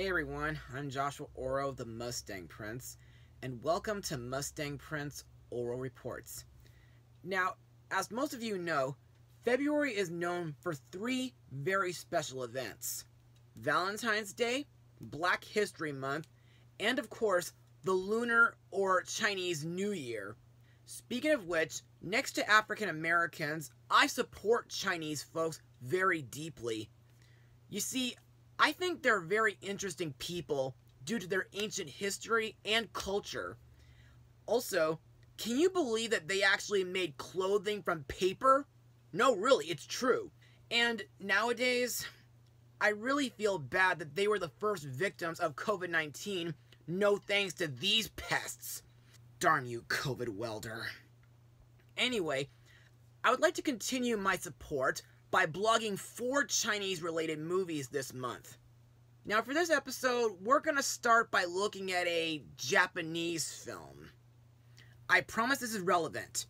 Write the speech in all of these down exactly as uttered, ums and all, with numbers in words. Hey everyone, I'm Joshua Orro, the Mustang Prince, and welcome to Mustang Prince Orro Reports. Now, as most of you know, February is known for three very special events: Valentine's Day, Black History Month, and of course, the Lunar or Chinese New Year. Speaking of which, next to African Americans, I support Chinese folks very deeply. You see, I think they're very interesting people due to their ancient history and culture. Also, can you believe that they actually made clothing from paper? No, really, it's true. And nowadays, I really feel bad that they were the first victims of COVID nineteen, no thanks to these pests. Darn you, COVID welder. Anyway, I would like to continue my support by blogging four Chinese-related movies this month. Now for this episode, we're going to start by looking at a Japanese film. I promise this is relevant.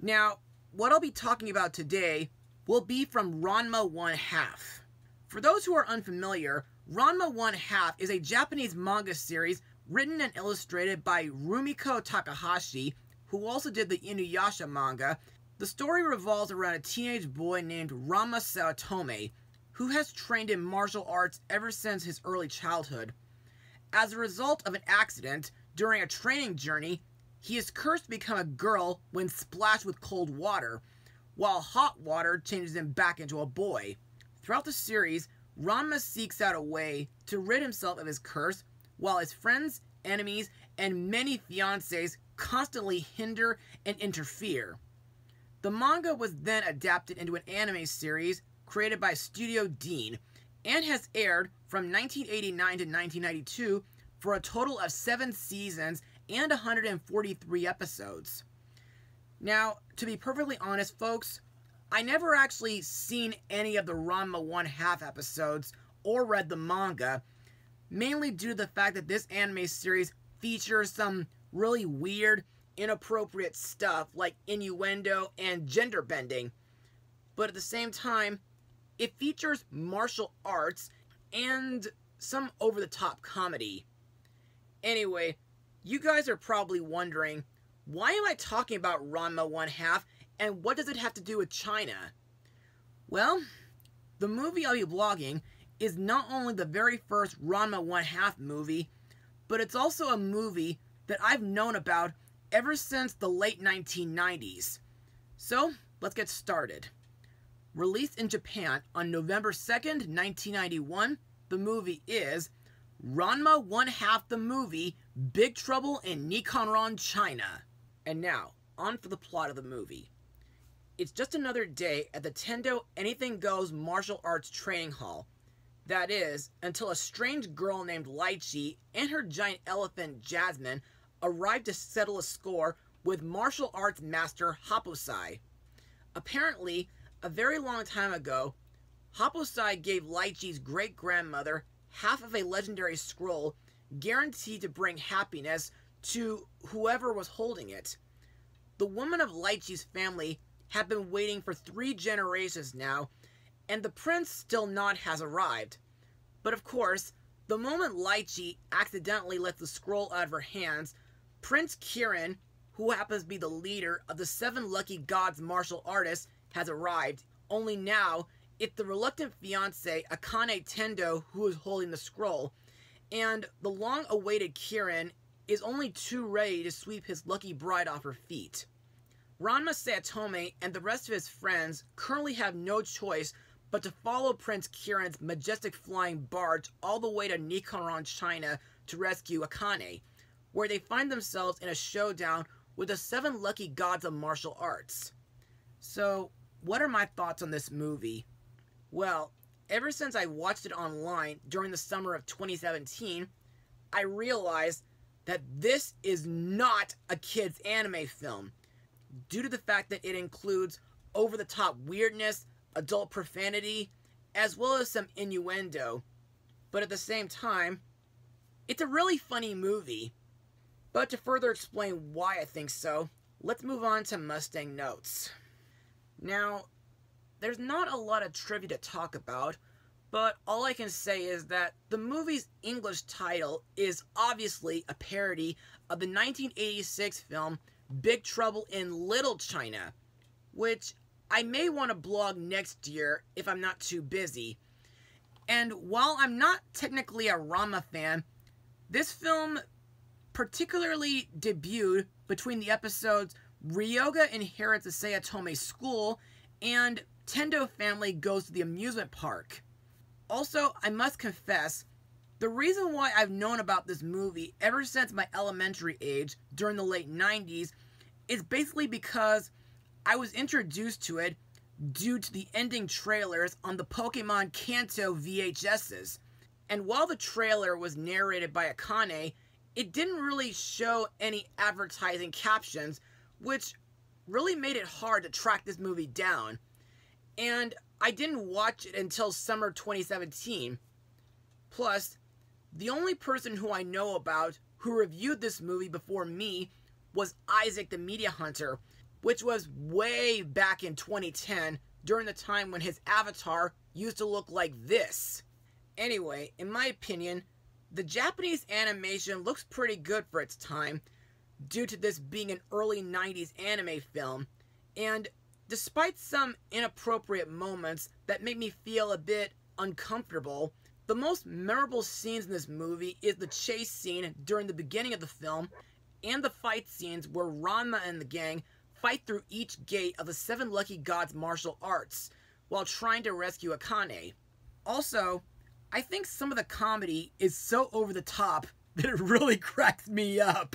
Now, what I'll be talking about today will be from Ranma one half. For those who are unfamiliar, Ranma one half is a Japanese manga series written and illustrated by Rumiko Takahashi, who also did the Inuyasha manga. The story revolves around a teenage boy named Ranma Saotome, who has trained in martial arts ever since his early childhood. As a result of an accident during a training journey, he is cursed to become a girl when splashed with cold water, while hot water changes him back into a boy. Throughout the series, Ranma seeks out a way to rid himself of his curse, while his friends, enemies, and many fiancés constantly hinder and interfere. The manga was then adapted into an anime series created by Studio Deen and has aired from nineteen eighty-nine to nineteen ninety-two for a total of seven seasons and one hundred forty-three episodes. Now, to be perfectly honest, folks, I never actually seen any of the Ranma one half episodes or read the manga, mainly due to the fact that this anime series features some really weird, inappropriate stuff like innuendo and gender bending, but at the same time, it features martial arts and some over-the-top comedy. Anyway, you guys are probably wondering, why am I talking about Ranma one half and what does it have to do with China? Well, the movie I'll be blogging is not only the very first Ranma one half movie, but it's also a movie that I've known about ever since the late nineteen nineties. So, let's get started. Released in Japan on November second, nineteen ninety-one, the movie is Ranma one half the Movie, Big Trouble in Nekonron, China. And now, on for the plot of the movie. It's just another day at the Tendo Anything Goes martial arts training hall. That is, until a strange girl named Lychee and her giant elephant Jasmine arrived to settle a score with martial arts master Happosai. Apparently, a very long time ago, Happosai gave Lychee's great-grandmother half of a legendary scroll guaranteed to bring happiness to whoever was holding it. The woman of Lychee's family had been waiting for three generations now, and the prince still not has arrived. But of course, the moment Lychee accidentally lets the scroll out of her hands, Prince Kirin, who happens to be the leader of the Seven Lucky Gods martial artists, has arrived, only now it's the reluctant fiancé Akane Tendo who is holding the scroll, and the long-awaited Kirin is only too ready to sweep his lucky bride off her feet. Ranma Saotome and the rest of his friends currently have no choice but to follow Prince Kirin's majestic flying barge all the way to Nekonron, China to rescue Akane, where they find themselves in a showdown with the seven lucky gods of martial arts. So, what are my thoughts on this movie? Well, ever since I watched it online during the summer of twenty seventeen, I realized that this is not a kids' anime film, due to the fact that it includes over-the-top weirdness, adult profanity, as well as some innuendo. But at the same time, it's a really funny movie. But to further explain why I think so, let's move on to Mustang Notes. Now, there's not a lot of trivia to talk about, But all I can say is that the movie's English title is obviously a parody of the nineteen eighty-six film Big Trouble in Little China, which I may want to blog next year if I'm not too busy. And while I'm not technically a Ranma fan, this film particularly debuted between the episodes Ryoga Inherits a Sayatome School and Tendo Family Goes to the Amusement Park. Also, I must confess, the reason why I've known about this movie ever since my elementary age during the late nineties is basically because I was introduced to it due to the ending trailers on the Pokemon Kanto V H Ses. And while the trailer was narrated by Akane, it didn't really show any advertising captions, which really made it hard to track this movie down. And I didn't watch it until summer twenty seventeen. Plus, the only person who I know about who reviewed this movie before me was Isaac the Media Hunter, which was way back in twenty ten, during the time when his avatar used to look like this. Anyway, in my opinion, the Japanese animation looks pretty good for its time, due to this being an early nineties anime film, and despite some inappropriate moments that make me feel a bit uncomfortable, the most memorable scenes in this movie is the chase scene during the beginning of the film and the fight scenes where Ranma and the gang fight through each gate of the Seven Lucky Gods martial arts while trying to rescue Akane. Also, I think some of the comedy is so over the top that it really cracks me up.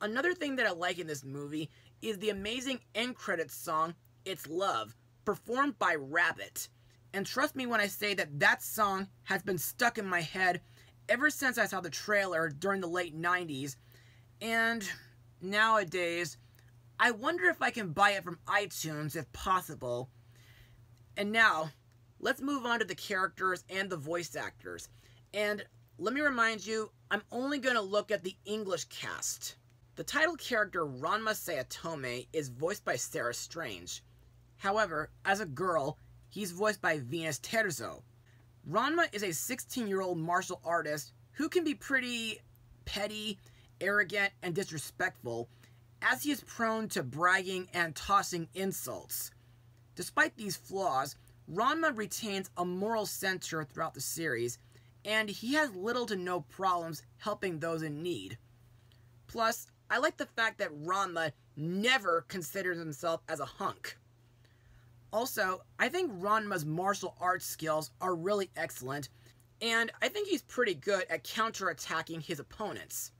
Another thing that I like in this movie is the amazing end credits song It's Love, performed by Rabbit. And trust me when I say that that song has been stuck in my head ever since I saw the trailer during the late nineties. And nowadays, I wonder if I can buy it from iTunes if possible. And now, let's move on to the characters and the voice actors. And let me remind you, I'm only going to look at the English cast. The title character Ranma Sayatome is voiced by Sarah Strange. However, as a girl, he's voiced by Venus Terzo. Ranma is a sixteen-year-old martial artist who can be pretty petty, arrogant, and disrespectful, as he is prone to bragging and tossing insults. Despite these flaws, Ranma retains a moral center throughout the series, and he has little to no problems helping those in need. Plus, I like the fact that Ranma never considers himself as a hunk. Also, I think Ranma's martial arts skills are really excellent, and I think he's pretty good at counterattacking his opponents.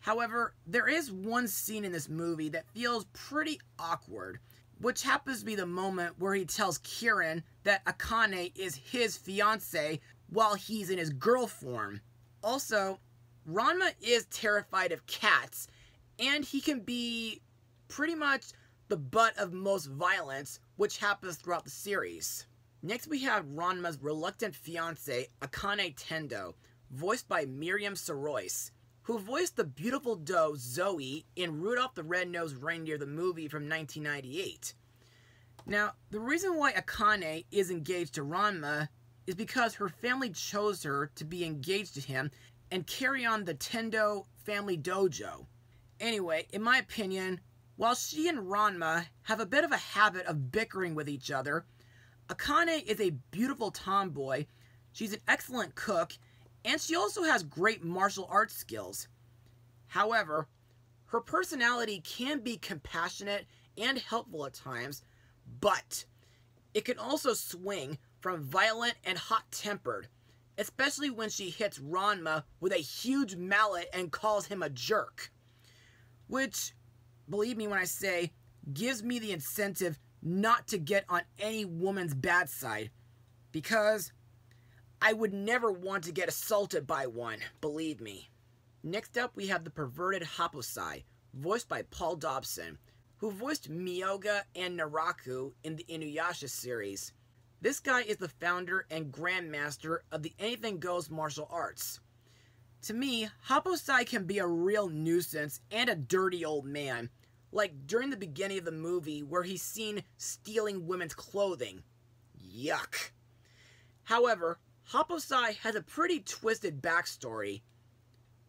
However, there is one scene in this movie that feels pretty awkward, which happens to be the moment where he tells Kirin that Akane is his fiancée while he's in his girl form. Also, Ranma is terrified of cats, and he can be pretty much the butt of most violence, which happens throughout the series. Next we have Ranma's reluctant fiancé, Akane Tendo, voiced by Myriam Sirois, who voiced the beautiful doe Zoe in Rudolph the Red-Nosed Reindeer the movie from nineteen ninety-eight. Now, the reason why Akane is engaged to Ranma is because her family chose her to be engaged to him and carry on the Tendo family dojo. Anyway, in my opinion, while she and Ranma have a bit of a habit of bickering with each other, Akane is a beautiful tomboy, she's an excellent cook, and she also has great martial arts skills. However, her personality can be compassionate and helpful at times, but it can also swing from violent and hot-tempered, especially when she hits Ranma with a huge mallet and calls him a jerk, which, believe me when I say, gives me the incentive not to get on any woman's bad side, because I would never want to get assaulted by one, believe me. Next up we have the perverted Happosai, voiced by Paul Dobson, who voiced Miyoga and Naraku in the Inuyasha series. This guy is the founder and grandmaster of the Anything Goes martial arts. To me, Happosai can be a real nuisance and a dirty old man, like during the beginning of the movie where he's seen stealing women's clothing. Yuck. However, Happosai has a pretty twisted backstory.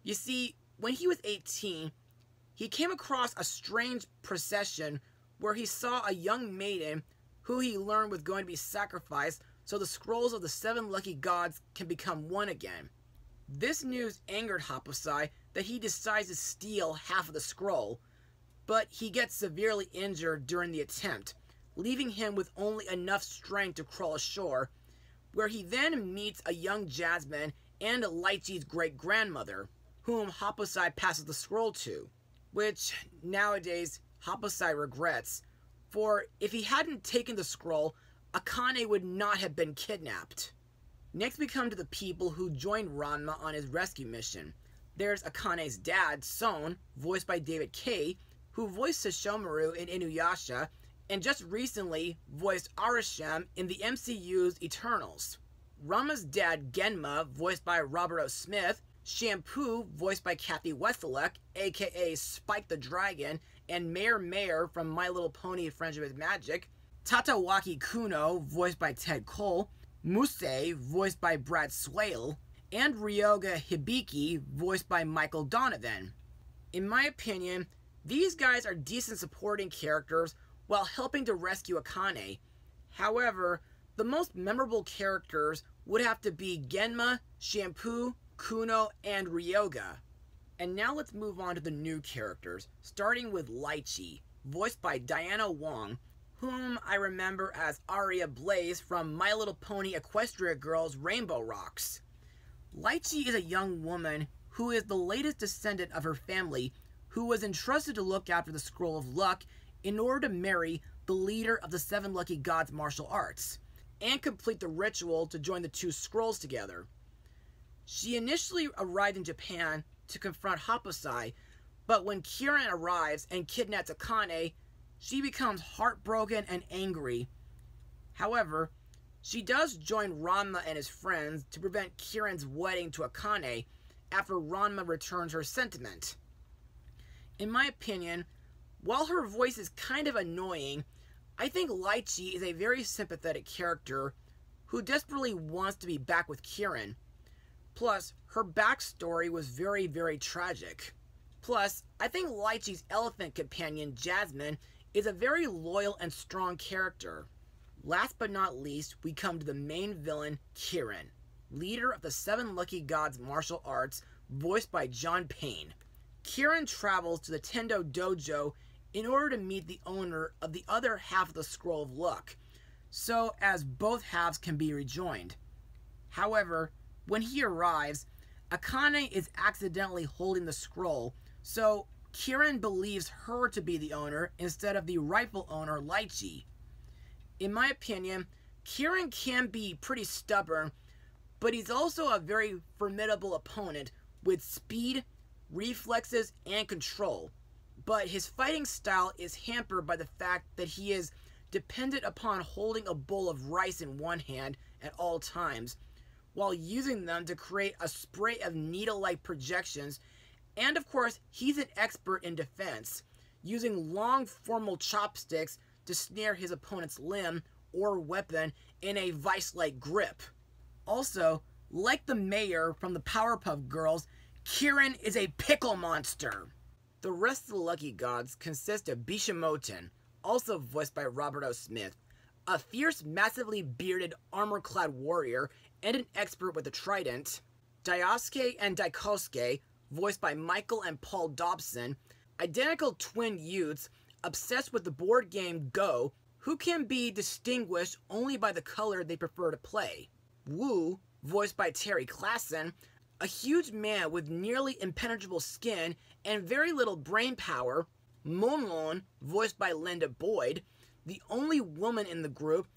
You see, when he was eighteen, he came across a strange procession where he saw a young maiden who he learned was going to be sacrificed so the scrolls of the seven lucky gods can become one again. This news angered Happosai that he decides to steal half of the scroll, but he gets severely injured during the attempt, leaving him with only enough strength to crawl ashore, where he then meets a young Jasmine and Lychee's great-grandmother, whom Happosai passes the scroll to, which nowadays Happosai regrets, for if he hadn't taken the scroll, Akane would not have been kidnapped. Next we come to the people who joined Ranma on his rescue mission. There's Akane's dad, Soun, voiced by David Kaye, who voiced Sesshomaru in Inuyasha, and just recently voiced Arishem in the M C U's Eternals. Ranma's dad, Genma, voiced by Robert O. Smith, Shampoo, voiced by Cathy Weseluck, aka Spike the Dragon, and Mayor Mayor from My Little Pony: Friendship is Magic, Tatewaki Kuno, voiced by Ted Cole, Mousse, voiced by Brad Swaile, and Ryoga Hibiki, voiced by Michael Donovan. In my opinion, these guys are decent supporting characters while helping to rescue Akane. However, the most memorable characters would have to be Genma, Shampoo, Kuno, and Ryoga. And now let's move on to the new characters, starting with Lychee, voiced by Diana Wong, whom I remember as Aria Blaze from My Little Pony Equestria Girls Rainbow Rocks. Lychee is a young woman who is the latest descendant of her family, who was entrusted to look after the Scroll of Luck in order to marry the leader of the Seven Lucky Gods martial arts, and complete the ritual to join the two scrolls together. She initially arrived in Japan to confront Happosai, but when Kirin arrives and kidnaps Akane, she becomes heartbroken and angry. However, she does join Ranma and his friends to prevent Kirin's wedding to Akane after Ranma returns her sentiment. In my opinion, while her voice is kind of annoying, I think Lychee is a very sympathetic character who desperately wants to be back with Kirin. Plus, her backstory was very, very tragic. Plus, I think Lychee's elephant companion, Jasmine, is a very loyal and strong character. Last but not least, we come to the main villain, Kirin, leader of the Seven Lucky Gods martial arts, voiced by John Payne. Kirin travels to the Tendo Dojo in order to meet the owner of the other half of the Scroll of Luck, so as both halves can be rejoined. However, when he arrives, Akane is accidentally holding the scroll, so Kirin believes her to be the owner instead of the rightful owner, Lychee. In my opinion, Kirin can be pretty stubborn, but he's also a very formidable opponent with speed, reflexes, and control. But his fighting style is hampered by the fact that he is dependent upon holding a bowl of rice in one hand at all times, while using them to create a spray of needle-like projections, and of course, he's an expert in defense, using long formal chopsticks to snare his opponent's limb or weapon in a vice-like grip. Also, like the mayor from the Powerpuff Girls, Kirin is a pickle monster! The rest of the Lucky Gods consist of Bishamoten, also voiced by Robert O. Smith, a fierce, massively bearded, armor-clad warrior, and an expert with a trident, Daisuke and Daisuke, voiced by Michael and Paul Dobson, identical twin youths obsessed with the board game Go, who can be distinguished only by the color they prefer to play, Wu, voiced by Terry Klassen, a huge man with nearly impenetrable skin and very little brain power, Monlon, voiced by Linda Boyd, the only woman in the group,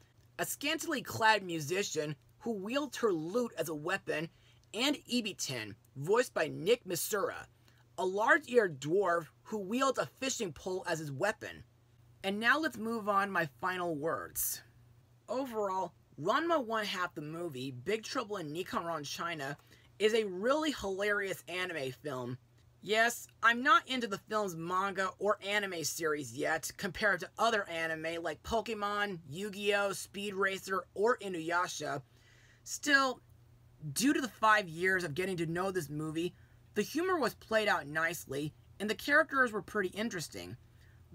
a scantily clad musician who wields her lute as a weapon, and Ibitin, voiced by Nick Misura, a large-eared dwarf who wields a fishing pole as his weapon. And now let's move on to my final words. Overall, Ranma one half the movie, Big Trouble in Nekonron, China, is a really hilarious anime film. Yes, I'm not into the film's manga or anime series yet compared to other anime like Pokemon, Yu-Gi-Oh!, Speed Racer, or Inuyasha, Still, due to the five years of getting to know this movie, the humor was played out nicely, and the characters were pretty interesting.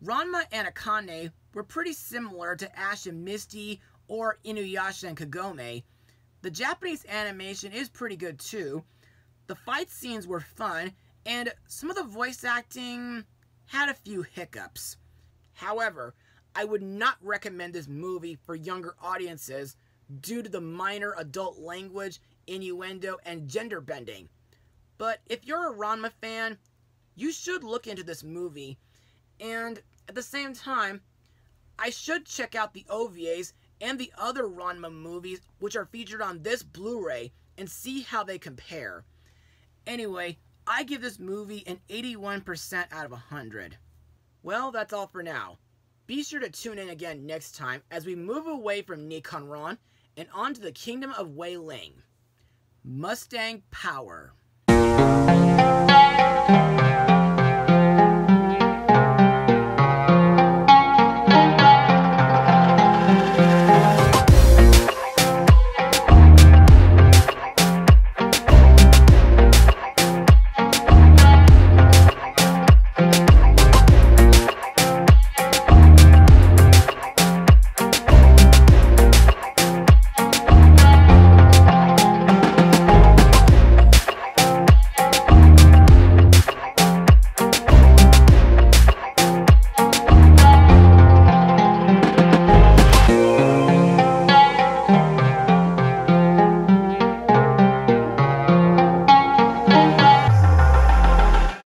Ranma and Akane were pretty similar to Ash and Misty or Inuyasha and Kagome. The Japanese animation is pretty good too. The fight scenes were fun, and some of the voice acting had a few hiccups. However, I would not recommend this movie for younger audiences due to the minor adult language, innuendo, and gender bending. But if you're a Ranma fan, you should look into this movie. And at the same time, I should check out the O V As and the other Ranma movies which are featured on this Blu-ray and see how they compare. Anyway, I give this movie an eighty-one percent out of one hundred. Well, that's all for now. Be sure to tune in again next time as we move away from Nekonron and onto the Kingdom of Wei Ling. Mustang Power.